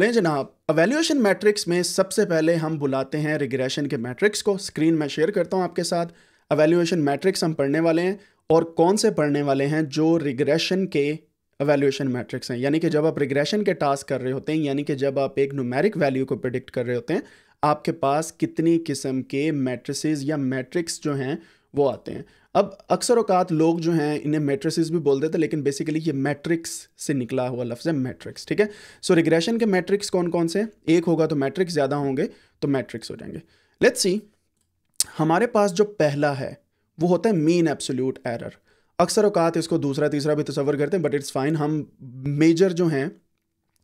लें जनाब, evaluation matrix में सबसे पहले हम बुलाते हैं रिग्रेशन के मैट्रिक्स को। स्क्रीन में शेयर करता हूं आपके साथ। एवेल्यूएशन मैट्रिक्स हम पढ़ने वाले हैं और कौन से पढ़ने वाले हैं, जो रिग्रेशन के एवेल्यूएशन मैट्रिक्स हैं। यानी कि जब आप रिग्रेशन के टास्क कर रहे होते हैं, यानी कि जब आप एक न्यूमेरिक वैल्यू को प्रेडिक्ट कर रहे होते हैं, आपके पास कितनी किस्म के मैट्रिसेस या मैट्रिक्स जो हैं वो आते हैं। अब अक्सर औकात लोग जो हैं इन्हें मैट्रिसेस भी बोल देते हैं, लेकिन बेसिकली ये मैट्रिक्स से निकला हुआ लफ्ज़ है मैट्रिक्स। ठीक है, सो रिग्रेशन के मैट्रिक्स कौन कौन से? एक होगा तो मैट्रिक्स, ज़्यादा होंगे तो मैट्रिक्स हो जाएंगे। लेट्स सी, हमारे पास जो पहला है वो होता है मीन एब्सोल्यूट एरर। अक्सर औकात इसको दूसरा तीसरा भी तस्वर करते हैं, बट इट्स फाइन, हम मेजर जो हैं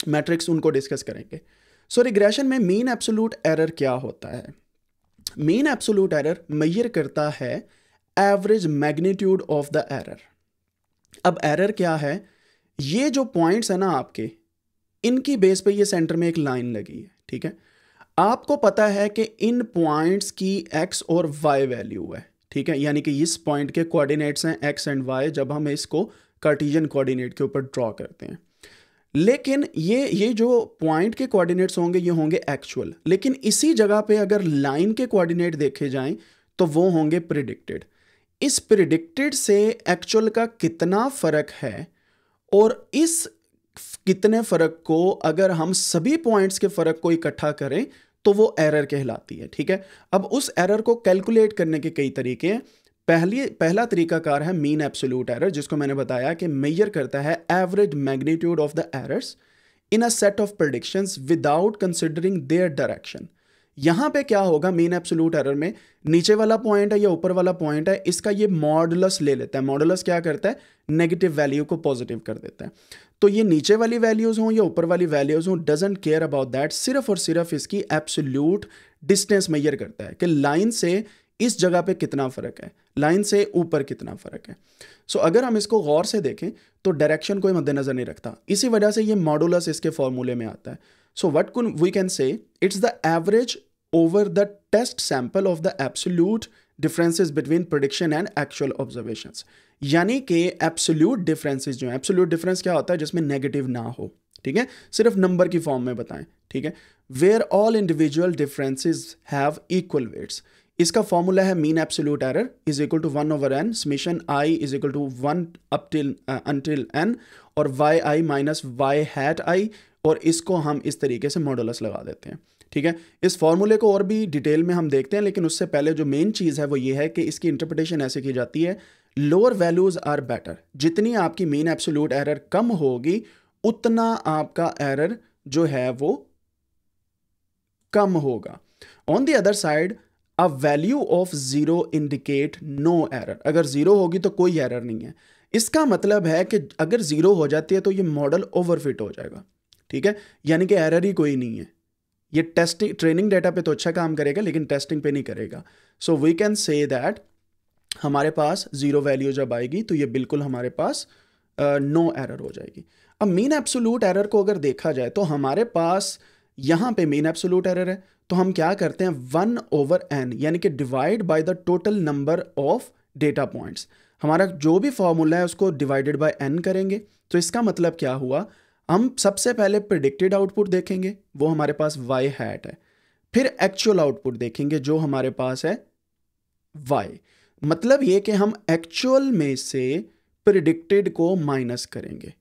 मैट्रिक्स उनको डिस्कस करेंगे। सो रिग्रेशन में मीन एब्सोल्यूट एरर क्या होता है? मीन एब्सोल्यूट एरर मेजर करता है average magnitude of the error. अब एरर क्या है? ये जो पॉइंट्स है ना आपके, इनकी बेस पे ये सेंटर में एक लाइन लगी है। ठीक है, आपको पता है कि इन पॉइंट्स की एक्स और वाई वैल्यू है। ठीक है, यानी कि इस पॉइंट के कोऑर्डिनेट्स हैं एक्स एंड वाई, जब हम इसको कार्टेशियन कोऑर्डिनेट के ऊपर ड्रॉ करते हैं। लेकिन ये जो पॉइंट के कोऑर्डिनेट्स होंगे ये होंगे एक्चुअल, लेकिन इसी जगह पे अगर लाइन के कोऑर्डिनेट देखे जाएं तो वो होंगे प्रिडिक्टेड। इस प्रिडिक्टेड से एक्चुअल का कितना फ़र्क है, और इस कितने फ़र्क को अगर हम सभी पॉइंट्स के फ़र्क को इकट्ठा करें तो वो एरर कहलाती है। ठीक है, अब उस एरर को कैलकुलेट करने के कई तरीके हैं। पहला तरीकाकार है मीन एब्सोल्यूट एरर, जिसको मैंने बताया कि मेजर करता है average magnitude of the errors in a set of predictions without considering their direction. यहाँ पे क्या होगा मीन एब्सोल्यूट एरर में, नीचे वाला पॉइंट है या ऊपर वाला पॉइंट है, इसका ये मॉडुलस ले लेता है। मॉडुलस क्या करता है? नेगेटिव वैल्यू को पॉजिटिव कर देता है। तो ये नीचे वाली वैल्यूज़ हों या ऊपर वाली वैल्यूज़ हों, डजेंट केयर अबाउट दैट, सिर्फ और सिर्फ इसकी एब्सोल्यूट डिस्टेंस मेजर करता है कि लाइन से इस जगह पे कितना फ़र्क है, लाइन से ऊपर कितना फ़र्क है। सो अगर हम इसको गौर से देखें तो डायरेक्शन कोई मद्देनज़र नहीं रखता, इसी वजह से ये मॉडुलस इसके फॉर्मूले में आता है। So what we can say, it's the average over the test sample of the absolute differences between prediction and actual observations. यानी कि एब्सोल्यूट डिफरेंसेस जो हैं, एब्सोल्यूट डिफरेंस क्या होता है? जिसमें नेगेटिव ना हो। ठीक है, सिर्फ नंबर की फॉर्म में बताएं। ठीक है, where all individual differences have equal weights. इसका फॉर्मूला है mean absolute error is equal to 1/n summation I is equal to 1 up till until n और वाई आई माइनस वाई हैट आई, और इसको हम इस तरीके से मॉडुलस लगा देते हैं। ठीक है, इस फॉर्मूले को और भी डिटेल में हम देखते हैं, लेकिन उससे पहले जो मेन चीज़ है वो ये है कि इसकी इंटरप्रिटेशन ऐसे की जाती है, लोअर वैल्यूज़ आर बेटर। जितनी आपकी मीन एब्सोल्यूट एरर कम होगी उतना आपका एरर जो है वो कम होगा। On the other side, a value of zero indicate no error. अगर ज़ीरो होगी तो कोई एरर नहीं है। इसका मतलब है कि अगर ज़ीरो हो जाती है तो ये मॉडल ओवरफिट हो जाएगा। ठीक है, यानी कि एरर ही कोई नहीं है। ये टेस्टिंग ट्रेनिंग डाटा पे तो अच्छा काम करेगा, लेकिन टेस्टिंग पे नहीं करेगा। So we can say that हमारे पास ज़ीरो वैल्यू जब आएगी तो ये बिल्कुल हमारे पास नो एरर हो जाएगी। अब मीन एब्सोल्यूट एरर को अगर देखा जाए तो हमारे पास यहाँ पे मीन एब्सोल्यूट एरर है, तो हम क्या करते हैं 1/n यानी कि divide by the total number of data points. हमारा जो भी फॉर्मूला है उसको डिवाइडेड बाय n करेंगे। तो इसका मतलब क्या हुआ, हम सबसे पहले प्रेडिक्टेड आउटपुट देखेंगे, वो हमारे पास y हैट है, फिर एक्चुअल आउटपुट देखेंगे जो हमारे पास है y। मतलब ये कि हम एक्चुअल में से प्रेडिक्टेड को माइनस करेंगे।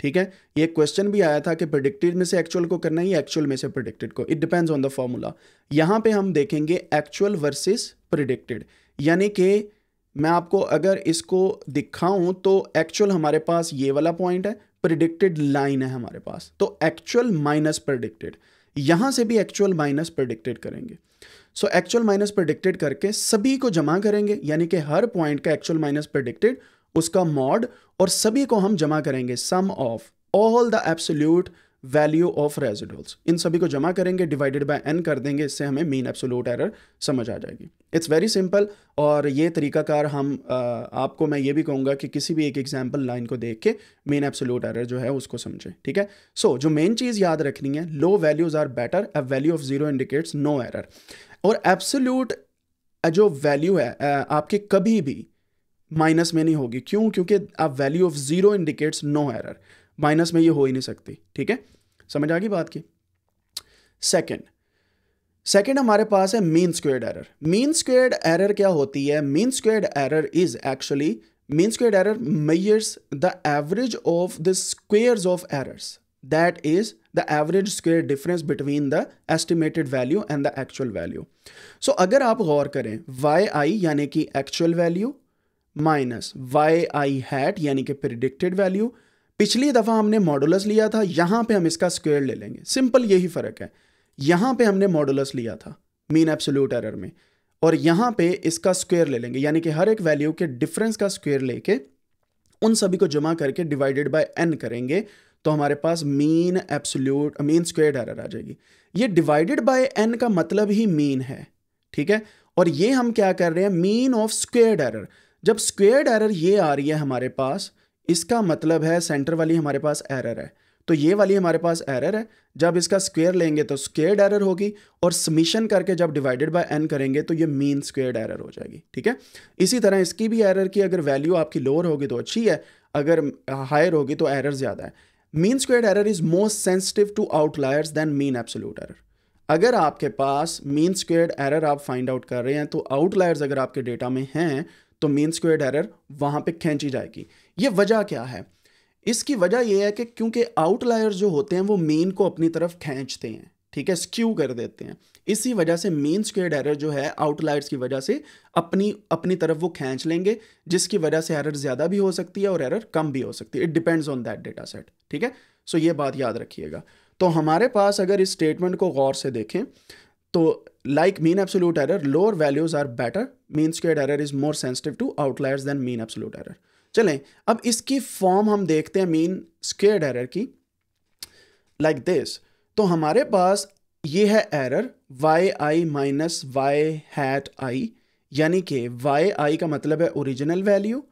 ठीक है, ये क्वेश्चन भी आया था कि प्रेडिक्टेड में से एक्चुअल को करना है या एक्चुअल में से प्रेडिक्टेड को, it depends on the formula. यहाँ पे हम देखेंगे एक्चुअल वर्सेस प्रेडिक्टेड, यानी कि मैं आपको अगर इसको दिखाऊं तो एक्चुअल हमारे पास ये वाला पॉइंट है, प्रेडिक्टेड लाइन है हमारे पास, तो एक्चुअल माइनस प्रेडिक्टेड। यहाँ से भी एक्चुअल माइनस प्रेडिक्टेड करेंगे। सो एक्चुअल माइनस प्रेडिक्टेड करके सभी को जमा करेंगे, यानी कि हर पॉइंट का एक्चुअल माइनस प्रेडिक्टेड, उसका मॉड, और सभी को हम जमा करेंगे sum of all the absolute value of residuals. इन सभी को जमा करेंगे, डिवाइडेड बाय n कर देंगे, इससे हमें मीन एब्सोल्यूट एरर समझ आ जाएगी। इट्स वेरी सिंपल, और ये तरीकाकार हम आपको मैं ये भी कहूँगा कि किसी भी एक एग्जाम्पल लाइन को देख के मीन एब्सोल्यूट एरर जो है उसको समझें। ठीक है, सो जो मेन चीज़ याद रखनी है, low values are better, a value of zero indicates no error. और एब्सोल्यूट जो वैल्यू है आपके कभी भी माइनस में नहीं होगी। क्यों? क्योंकि आप value of zero indicates no error, minus में ये हो ही नहीं सकती। ठीक है, समझ आ गई बात की। सेकंड हमारे पास है mean squared error. Mean squared error क्या होती है? Mean squared error is actually, mean squared error measures the average of the squares of errors, that is the average square difference between the estimated value and the actual value. So अगर आप गौर करें yi यानी कि actual value minus yi hat यानी कि predicted value, पिछली दफ़ा हमने modulus लिया था, यहाँ पे हम इसका square ले लेंगे। सिंपल यही फ़र्क है, यहाँ पे हमने modulus लिया था mean absolute error में और यहाँ पे इसका square ले लेंगे, यानी कि हर एक value के difference का square लेके उन सभी को जमा करके divided by n करेंगे तो हमारे पास मीन स्क्वेयर्ड एरर आ जाएगी। ये डिवाइडेड बाय एन का मतलब ही मीन है, ठीक है। और ये हम क्या कर रहे हैं? Mean of squared error. जब स्क्वेयर्ड एरर ये आ रही है हमारे पास, इसका मतलब है सेंटर वाली हमारे पास एरर है, तो ये वाली हमारे पास एरर है। जब इसका स्क्वेयर लेंगे तो स्क्वेयर्ड एरर होगी और समीशन करके जब डिवाइडेड बाय एन करेंगे तो ये मीन स्क्वेयर्ड एरर हो जाएगी, ठीक है। इसी तरह इसकी भी एरर की अगर वैल्यू आपकी लोअर होगी तो अच्छी है, अगर हायर होगी तो एरर ज़्यादा है। Mean squared error is most sensitive to outliers than mean absolute error. अगर आपके पास मीन स्क्वेयर्ड एरर आप फाइंड आउट कर रहे हैं तो आउटलायर्स अगर आपके डेटा में हैं तो मीन स्क्वेयर्ड एरर वहाँ पे खींची जाएगी। ये वजह क्या है? इसकी वजह ये है कि क्योंकि आउटलायर्स जो होते हैं वो मीन को अपनी तरफ खींचते हैं, ठीक है, स्क्यू कर देते हैं। इसी वजह से मीन स्क्वेयर्ड एरर जो है आउटलायर्स की वजह से अपनी तरफ वो खींच लेंगे, जिसकी वजह से एरर ज़्यादा भी हो सकती है और एरर कम भी हो सकती है। It depends on that data set, ठीक है। सो ये बात याद रखिएगा। तो हमारे पास अगर इस स्टेटमेंट को गौर से देखें तो like mean absolute error lower values are better, mean squared error is more sensitive to outliers than mean absolute error. चलें अब इसकी फॉर्म हम देखते हैं मीन स्क्वेयर्ड एरर की, लाइक दिस। तो हमारे पास ये है error yi minus Y hat i, यानी कि yi का मतलब है original value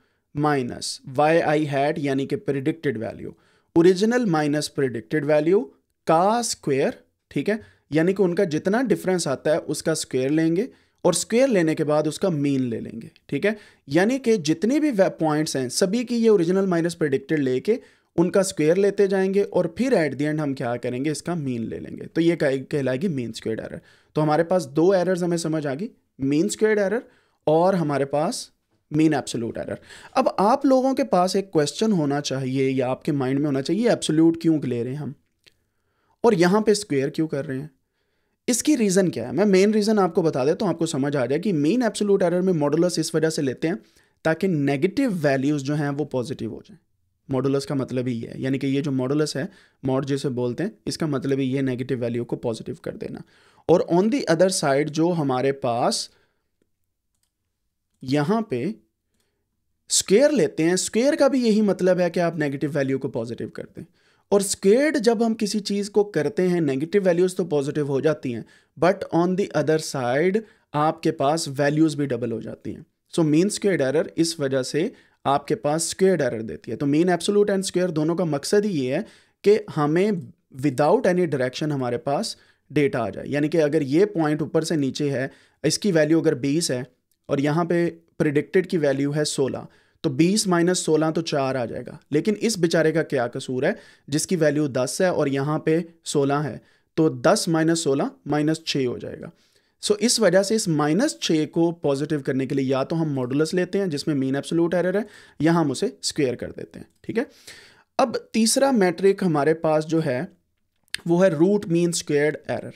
minus yi hat यानी कि predicted value, original minus predicted value का स्क्वायर, ठीक है, यानी कि उनका जितना डिफरेंस आता है उसका स्क्वायर लेंगे और स्क्वायर लेने के बाद उसका मीन ले लेंगे, ठीक है। यानी कि जितने भी पॉइंट्स हैं सभी की ये ओरिजिनल माइनस प्रिडिक्टेड लेके उनका स्क्वायर लेते जाएंगे और फिर एट दी एंड हम क्या करेंगे? इसका मीन ले लेंगे। तो ये कहलाएगी मीन स्क्वेयर्ड एरर। तो हमारे पास दो एरर्स हमें समझ आ गई, मीन स्क्वेयर्ड एरर और हमारे पास मीन एब्सोल्यूट एरर। अब आप लोगों के पास एक क्वेश्चन होना चाहिए या आपके माइंड में होना चाहिए, एब्सोल्यूट क्यों ले रहे हैं हम और यहाँ पे स्क्वेयर क्यों कर रहे हैं? इसकी रीज़न क्या है? मैं मेन रीज़न आपको बता देता हूँ, आपको समझ आ जाए कि मीन एब्सोल्यूट एरर में मॉडुलस इस वजह से लेते हैं ताकि नेगेटिव वैल्यूज़ जो हैं वो पॉजिटिव हो जाएँ। मॉडुलस का मतलब ही है, यानी कि ये जो मॉडुलस है, मॉड जिसे बोलते हैं, इसका मतलब ही ये नेगेटिव वैल्यू को पॉजिटिव कर देना। और ऑन दी अदर साइड जो हमारे पास यहाँ पे स्क्वायर लेते हैं, स्क्वायर का भी यही मतलब है कि आप नेगेटिव वैल्यू को पॉजिटिव कर दें। और स्क्वायर्ड जब हम किसी चीज़ को करते हैं नेगेटिव वैल्यूज़ तो पॉजिटिव हो जाती हैं, but on the other side आपके पास वैल्यूज़ भी डबल हो जाती हैं। सो मीन स्क्वायर्ड एरर इस वजह से आपके पास स्क्वेयर्ड एरर देती है। तो मीन एब्सोल्यूट एंड स्क्वेयर दोनों का मकसद ही ये है कि हमें विदाउट एनी डायरेक्शन हमारे पास डेटा आ जाए, यानी कि अगर ये पॉइंट ऊपर से नीचे है, इसकी वैल्यू अगर 20 है और यहाँ पे प्रिडिक्टेड की वैल्यू है 16, तो 20 माइनस 16 तो 4 आ जाएगा। लेकिन इस बेचारे का क्या कसूर है जिसकी वैल्यू 10 है और यहाँ पे 16 है, तो 10 माइनस 16 माइनस 6 हो जाएगा। सो इस वजह से इस -6 को पॉजिटिव करने के लिए या तो हम मॉडुलस लेते हैं जिसमें मीन एब्सोल्यूट एरर है, या हम उसे स्क्वायर कर देते हैं, ठीक है। अब तीसरा मैट्रिक हमारे पास जो है वो है रूट मीन स्क्वेयर्ड एरर।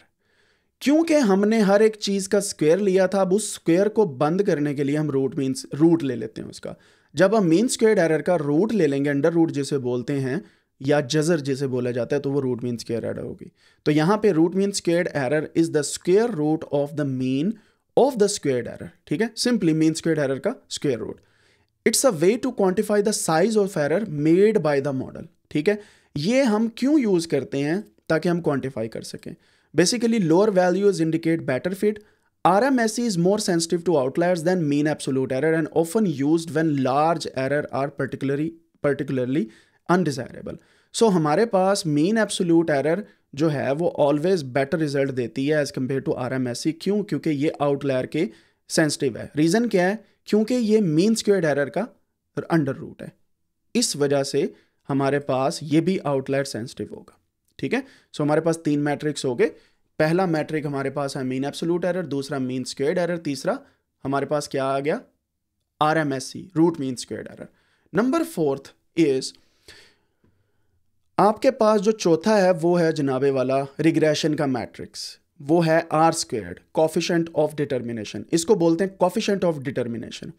क्योंकि हमने हर एक चीज़ का स्क्वायर लिया था, अब उस स्क्वायर को बंद करने के लिए हम रूट ले लेते हैं उसका। जब हम मीन स्क्वेयर्ड एरर का रूट ले लेंगे, अंडर रूट जिसे बोलते हैं या जजर जिसे बोला जाता है, तो वो रूट मीन स्क्वेयर एरर होगी। तो यहाँ पे root mean square error is the square root of the mean of the square error, ठीक है, सिंपली मीन स्क्वेयर एरर का square root. It's a way to quantify the size of error made by the model, ठीक है। ये हम क्यों use करते हैं? ताकि हम क्वान्टिफाई कर सकें। Basically lower values indicate better fit, RMSE is more sensitive to outliers than mean absolute error and often used when large error are particularly undesirable. So हमारे पास मीन एब्सोल्यूट एरर जो है वो ऑलवेज बेटर रिजल्ट देती है as compare to RMSE। क्यों? क्योंकि ये आउटलायर के सेंसिटिव है। रीज़न क्या है? क्योंकि ये मीन स्क्वेयर्ड एरर का अंडर रूट है, इस वजह से हमारे पास ये भी आउटलायर सेंसिटिव होगा, ठीक है। सो हमारे पास तीन मैट्रिक्स हो गए पहला मैट्रिक हमारे पास है मीन एब्सोल्यूट एरर, दूसरा मीन स्क्वायर्ड एरर, तीसरा हमारे पास क्या आ गया RMSE root mean squared error. Number fourth is आपके पास जो चौथा है वो है जनाबे वाला रिग्रेशन का मैट्रिक्स, वो है R squared coefficient of determination. इसको बोलते हैं कोफिशिएंट ऑफ डिटर्मिनेशन।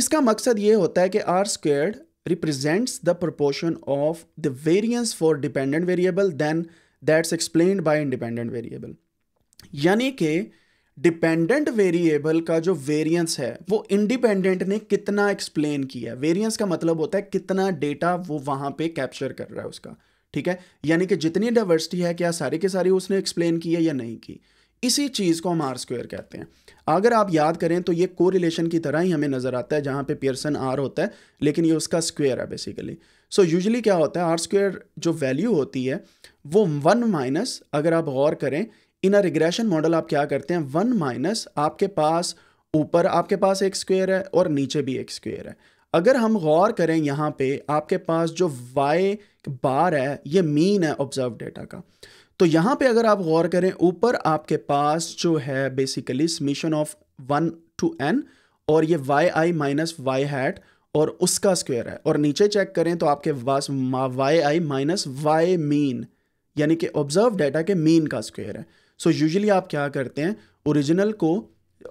इसका मकसद ये होता है कि R squared represents the proportion of the variance for dependent variable then that's explained by independent variable. यानी कि डिपेंडेंट वेरिएबल का जो वेरिएंस है वो इंडिपेंडेंट ने कितना एक्सप्लेन किया। वेरिएंस का मतलब होता है कितना डेटा वो वहाँ पे कैप्चर कर रहा है उसका, ठीक है। यानी कि जितनी डाइवर्सिटी है क्या सारी के सारी उसने एक्सप्लेन की है या नहीं की। इसी चीज़ को हम आर स्क्वायर कहते हैं। अगर आप याद करें तो ये कोरिलेशन की तरह ही हमें नज़र आता है जहाँ पे पियर्सन आर होता है, लेकिन ये उसका स्क्वायर है बेसिकली। सो यूजुअली क्या होता है आर स्क्वायर जो वैल्यू होती है वो 1 माइनस, अगर आप गौर करें इन अ रिग्रेशन मॉडल आप क्या करते हैं 1 माइनस आपके पास ऊपर आपके पास एक स्क्वायर है और नीचे भी एक स्क्वायर है। अगर हम गौर करें यहाँ पे आपके पास जो y बार है ये मीन है ऑब्जर्व डेटा का। तो यहाँ पे अगर आप गौर करें ऊपर आपके पास जो है basically summation of 1 to n और ये yi माइनस वाई हैट और उसका स्क्वायर है, और नीचे चेक करें तो आपके पास yi माइनस वाई मीन यानी कि ऑब्जर्व डेटा के मीन का स्क्वायर है। सो यूजुअली आप क्या करते हैं ओरिजिनल को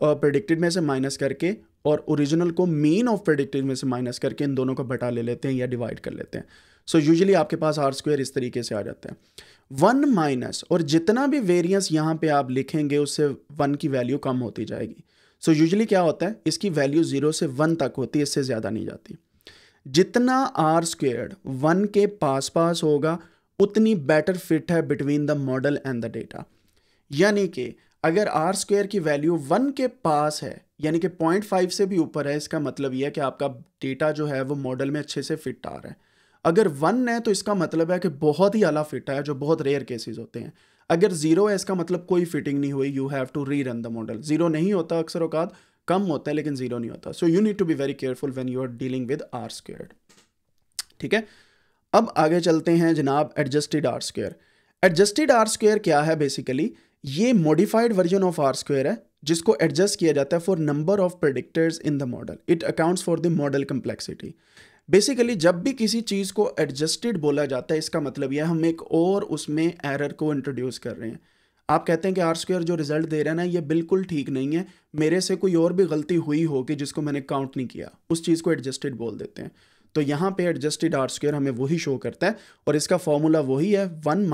प्रेडिक्टेड में से माइनस करके और ओरिजिनल को मीन ऑफ प्रेडिक्टेड में से माइनस करके इन दोनों को बटा ले लेते हैं या डिवाइड कर लेते हैं। सो यूजुअली आपके पास आर स्क्वायर इस तरीके से आ जाता है 1 माइनस, और जितना भी वेरिएंस यहाँ पे आप लिखेंगे उससे 1 की वैल्यू कम होती जाएगी। सो यूजुअली क्या होता है इसकी वैल्यू 0 से 1 तक होती है, इससे ज़्यादा नहीं जाती। जितना आर स्क्वायर 1 के पास पास होगा उतनी बेटर फिट है between the model and the data. यानी कि अगर आर स्क्वायर की वैल्यू 1 के पास है यानी कि 0.5 से भी ऊपर है, इसका मतलब यह है कि आपका डेटा जो है वो मॉडल में अच्छे से फिट आ रहा है। अगर 1 है तो इसका मतलब है कि बहुत ही आला फिट है, जो बहुत रेयर केसेस होते हैं। अगर 0 है इसका मतलब कोई फिटिंग नहीं हुई, you have to rerun the model. 0 नहीं होता, अक्सर औकात कम होता है लेकिन 0 नहीं होता। So you need to be very careful when you are dealing with R square, ठीक है। अब आगे चलते हैं जनाब adjusted R square. Adjusted R square क्या है बेसिकली ये modified version of R square है जिसको एडजस्ट किया जाता है for number of predictors in the model. It accounts for the model complexity. Basically जब भी किसी चीज़ को एडजस्टेड बोला जाता है इसका मतलब यह हम एक और उसमें एरर को इंट्रोड्यूस कर रहे हैं। आप कहते हैं कि आर स्क्वायर जो रिजल्ट दे रहा है ना ये बिल्कुल ठीक नहीं है, मेरे से कोई और भी गलती हुई होगी जिसको मैंने काउंट नहीं किया, उस चीज़ को एडजस्टेड बोल देते हैं। तो यहाँ पे एडजस्टेड आर स्क्वायर हमें वही शो करता है और इसका फॉर्मूला वही है 1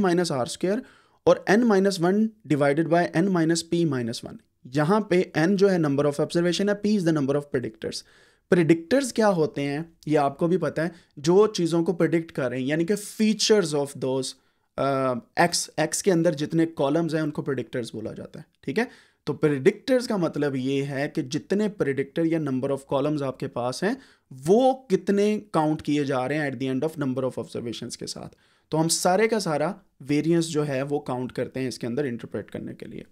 माइनस आर स्क्वायर और n-1 डिवाइडेड बाय n-p-1। यहाँ पे n जो है नंबर ऑफ ऑब्जर्वेशन है, p is the number of predictors. Predictors क्या होते हैं ये आपको भी पता है, जो चीज़ों को प्रेडिक्ट कर रहे हैं यानी कि फीचर्स ऑफ दोज x के अंदर जितने कॉलम्स हैं उनको प्रेडिक्टर्स बोला जाता है, ठीक है। तो प्रेडिक्टर्स का मतलब ये है कि जितने प्रेडिक्टर या नंबर ऑफ कॉलम्स आपके पास हैं वो कितने काउंट किए जा रहे हैं at the end of number of observations के साथ। तो हम सारे का सारा वेरिएंस जो है वो काउंट करते हैं इसके अंदर इंटरप्रेट करने के लिए।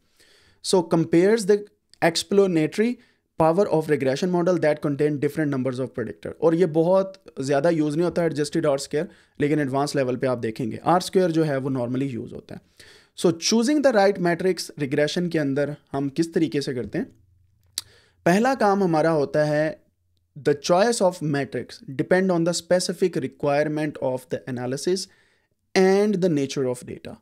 So compares the explanatory power of regression model that contain different numbers of predictor. और ये बहुत ज़्यादा यूज़ नहीं होता है एडजस्टेड आर स्क्वायर, लेकिन एडवांस लेवल पे आप देखेंगे आर स्क्वायर जो है वो नॉर्मली यूज़ होता है। So choosing the right metrics regression के अंदर हम किस तरीके से करते हैं, पहला काम हमारा होता है the choice of metrics depend on the specific requirement of the analysis and the nature of data.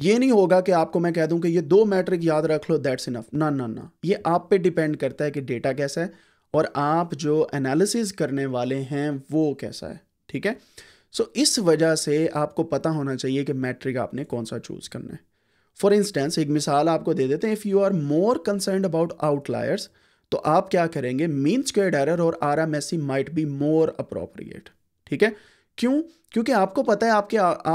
ये नहीं होगा कि आपको मैं कह दूं कि ये 2 मैट्रिक याद रख लो दैट्स इनफ, ना ना ना, ये आप पे डिपेंड करता है कि डेटा कैसा है और आप जो एनालिसिस करने वाले हैं वो कैसा है, ठीक है। सो इस वजह से आपको पता होना चाहिए कि मैट्रिक आपने कौन सा चूज़ करना है। फॉर इंस्टेंस एक मिसाल आपको दे देते हैं, if you are more concerned about outliers तो आप क्या करेंगे मीन स्क्वायर्ड एरर और RMSE might be more appropriate, ठीक है। क्यों? क्योंकि आपको पता है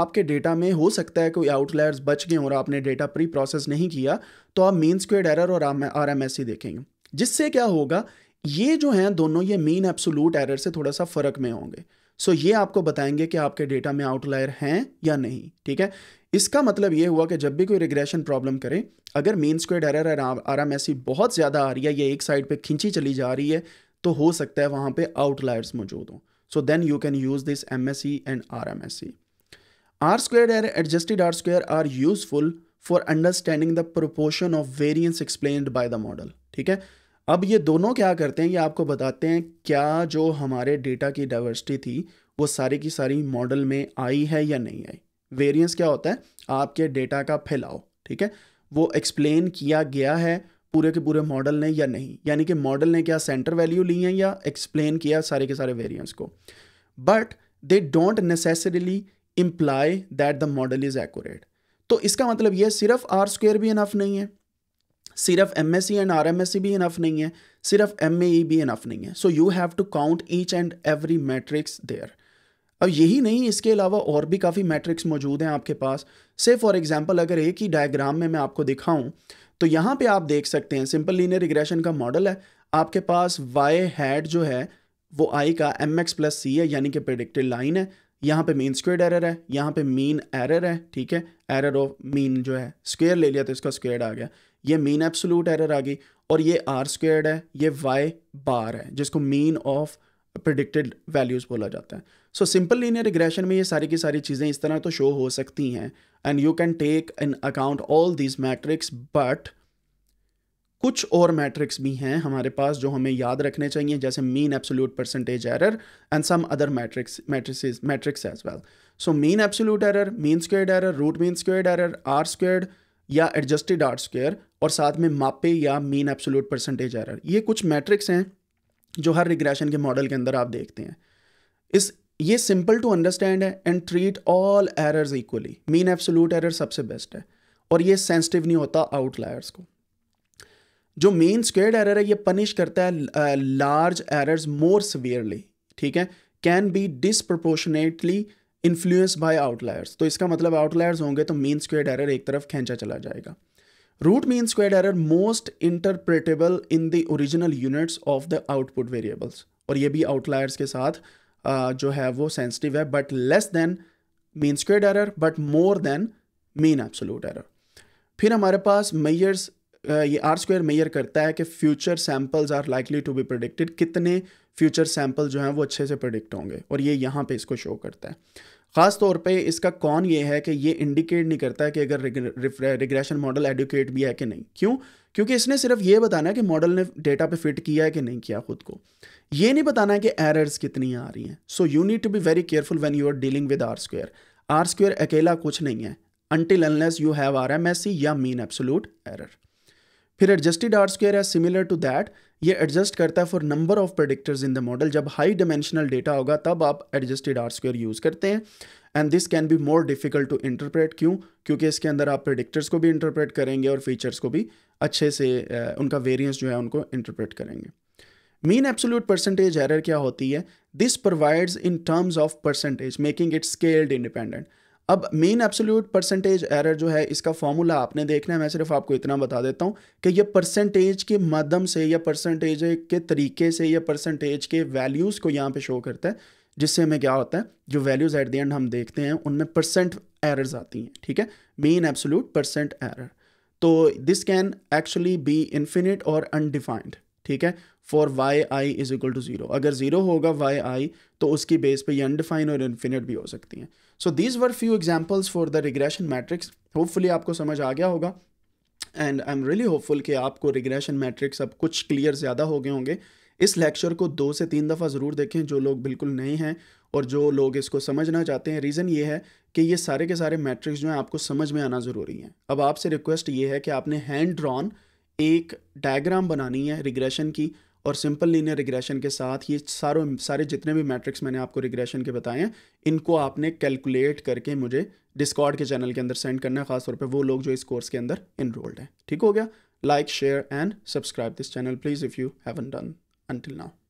आपके डेटा में हो सकता है कोई आउटलायर्स बच गए और आपने डेटा प्री प्रोसेस नहीं किया, तो आप मीन स्क्वायर्ड एरर और आरएमएससी देखेंगे, जिससे क्या होगा ये जो हैं दोनों ये मीन एब्सोल्यूट एरर से थोड़ा सा फ़र्क में होंगे। सो ये आपको बताएंगे कि आपके डेटा में आउटलायर हैं या नहीं, ठीक है। इसका मतलब ये हुआ कि जब भी कोई रिग्रेशन प्रॉब्लम करें अगर मीन स्क्वायर्ड एरर और आरएमएससी बहुत ज़्यादा आ रही है या एक साइड पे खींची चली जा रही है तो हो सकता है वहाँ पे आउटलायर्स मौजूद हों। So then you can use this MSE and RMSE. R squared adjusted R square are useful for understanding the proportion of variance explained by the model. ठीक है, अब ये दोनों क्या करते हैं, ये आपको बताते हैं क्या जो हमारे डेटा की डाइवर्सिटी थी वो सारी की सारी मॉडल में आई है या नहीं आई। वेरिएंस क्या होता है, आपके डेटा का फैलाव, ठीक है, वो एक्सप्लेन किया गया है पूरे के पूरे मॉडल ने या नहीं, यानी कि मॉडल ने क्या सेंटर वैल्यू ली है या एक्सप्लेन किया सारे के सारे वेरिएंस को। But they don't necessarily imply that the model is accurate. तो इसका मतलब यह सिर्फ आर स्क्वायर भी इनफ नहीं है, सिर्फ एमएससी एंड आरएमएससी भी इनफ नहीं है, सिर्फ एमएई भी इनफ नहीं है। So you have to count each and every matrix there. अब यही नहीं, इसके अलावा और भी काफ़ी मैट्रिक्स मौजूद हैं आपके पास। से फॉर एग्जांपल अगर एक ही डायग्राम में मैं आपको दिखाऊं तो यहाँ पे आप देख सकते हैं सिंपल लीनियर रिग्रेशन का मॉडल है, आपके पास वाई हैड जो है वो आई का mx प्लस सी है, यानी कि प्रेडिक्टेड लाइन है। यहाँ पे मीन स्क्वेयर्ड एरर है, यहाँ पे मीन एरर है, ठीक है, एरर ऑफ मीन जो है स्क्वायर ले लिया तो इसका स्क्वायर आ गया, ये मीन एब्सोल्यूट एरर आ गई, और ये आर स्क्वायर्ड है, ये वाई बार है जिसको मीन ऑफ प्रेडिक्टेड वैल्यूज़ बोला जाता है। सो सिंपल लीनियर रिग्रेशन में ये सारी की सारी चीज़ें इस तरह तो शो हो सकती हैं, and you can take in account all these metrics. But कुछ और मैट्रिक्स भी हैं हमारे पास जो हमें याद रखने चाहिए, जैसे mean absolute percentage error and some other matrix as well. So mean absolute error, mean squared error, root mean squared error, R squared या एडजस्टेड आर स्क्वायर, और साथ में मापे या मीन एब्सोल्यूट परसेंटेज एरर, ये कुछ मैट्रिक्स हैं जो हर रिग्रेशन के मॉडल के अंदर आप देखते हैं। ये सिंपल टू अंडरस्टैंड है and treat all errors equally. Mean absolute error सबसे बेस्ट है और ये सेंसिटिव नहीं होता आउटलायर्स को। जो मीन स्क्वेयर्ड एरर है ये पनिश करता है लार्ज एरर्स मोर सिवियरली, ठीक है, can be disproportionately influence by outliers. तो इसका मतलब आउटलायर्स होंगे तो मीन स्क्वेयर्ड एरर एक तरफ खींचा चला जाएगा। Root mean squared error most interpretable in the original units of the output variables, और ये भी आउटलायर्स के साथ जो है वो सेंसिटिव है, but less than mean squared error but more than mean absolute error. फिर हमारे पास मेयर्स, ये आर स्क्वायर मेयर करता है कि future samples are likely to be predicted, कितने फ्यूचर सैम्पल जो हैं वो अच्छे से प्रेडिक्ट होंगे, और ये यहाँ पे इसको शो करता है। ख़ास तौर पे इसका कौन ये है कि ये इंडिकेट नहीं करता है कि अगर रिग्रेशन मॉडल एडुकेट भी है कि नहीं। क्यों? क्योंकि इसने सिर्फ ये बताना है कि मॉडल ने डेटा पे फिट किया है कि नहीं किया खुद को, ये नहीं बताना है कि एरर्स कितनी आ रही हैं। So you need to be very careful when you are dealing with R square. R square अकेला कुछ नहीं है until unless you have RMSE या मीन एब्सोल्यूट एरर। फिर एडजस्टेड आर स्क्वायर है सिमिलर टू दैट, ये एडजस्ट करता है for number of predictors in the model. जब हाई डायमेंशनल डेटा होगा तब आप एडजस्टेड आर स्क्वायर यूज़ करते हैं, and this can be more difficult to interpret. क्यों? क्योंकि इसके अंदर आप प्रेडिक्टर्स को भी इंटरप्रेट करेंगे और फीचर्स को भी अच्छे से उनका वेरियंस जो है उनको इंटरप्रेट करेंगे। मीन एब्सोल्यूट परसेंटेज एरर क्या होती है, this provides in terms of percentage making it scaled independent. अब मीन एब्सोल्यूट परसेंटेज एरर जो है इसका फॉर्मूला आपने देखना है, मैं सिर्फ आपको इतना बता देता हूँ कि ये परसेंटेज के माध्यम से या परसेंटेज के तरीके से या परसेंटेज के वैल्यूज़ को यहाँ पे शो करता है, जिससे हमें क्या होता है जो वैल्यूज़ एट द एंड हम देखते हैं उनमें परसेंट एरर्स आती हैं, ठीक है, मीन एब्सोल्यूट परसेंट एरर। तो this can actually be infinite और अनडिफाइंड, ठीक है, for Y I is equal to zero. अगर जीरो होगा वाई आई तो उसकी बेस पे ये अनडिफाइंड और इन्फिनिट भी हो सकती हैं। So these were few examples for the regression metrics. Hopefully आपको समझ आ गया होगा, and I am really hopeful कि आपको रिग्रेशन मैट्रिक्स अब कुछ क्लियर ज़्यादा हो गए होंगे। इस लेक्चर को 2 से 3 दफ़ा ज़रूर देखें जो लोग बिल्कुल नए हैं और जो लोग इसको समझना चाहते हैं। रीज़न ये है कि ये सारे के सारे मैट्रिक्स जो हैं आपको समझ में आना ज़रूरी है। अब आपसे रिक्वेस्ट ये है कि आपने हैंड ड्रॉन एक डायग्राम बनानी है रिग्रेशन की, और सिंपल लीनियर रिग्रेशन के साथ ये सारे जितने भी मैट्रिक्स मैंने आपको रिग्रेशन के बताए हैं इनको आपने कैलकुलेट करके मुझे डिस्कॉर्ड के चैनल के अंदर सेंड करना है, खासतौर पे वो लोग जो इस कोर्स के अंदर इनरोल्ड हैं। ठीक हो गया? Like, share and subscribe this channel please if you haven't done until now.